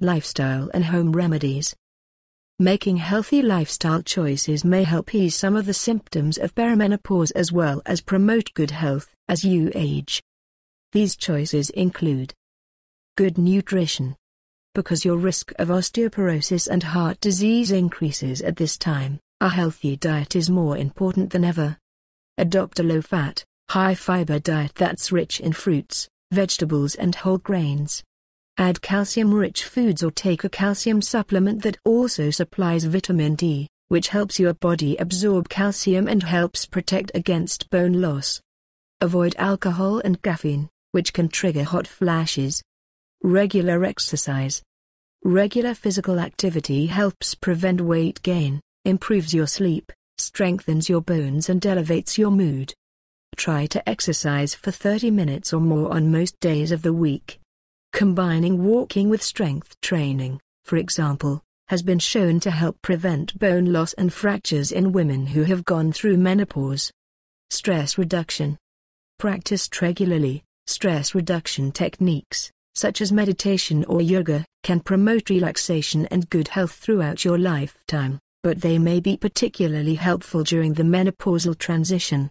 lifestyle and home remedies. Making healthy lifestyle choices may help ease some of the symptoms of perimenopause as well as promote good health as you age. These choices include good nutrition. Because your risk of osteoporosis and heart disease increases at this time, a healthy diet is more important than ever. Adopt a low-fat, high-fiber diet that's rich in fruits, vegetables and whole grains. Add calcium-rich foods or take a calcium supplement that also supplies vitamin D, which helps your body absorb calcium and helps protect against bone loss. Avoid alcohol and caffeine, which can trigger hot flashes. Regular exercise. Regular physical activity helps prevent weight gain, improves your sleep, strengthens your bones and elevates your mood. Try to exercise for 30 minutes or more on most days of the week. Combining walking with strength training, for example, has been shown to help prevent bone loss and fractures in women who have gone through menopause. Stress reduction. Practiced regularly, stress reduction techniques, such as meditation or yoga, can promote relaxation and good health throughout your lifetime, but they may be particularly helpful during the menopausal transition.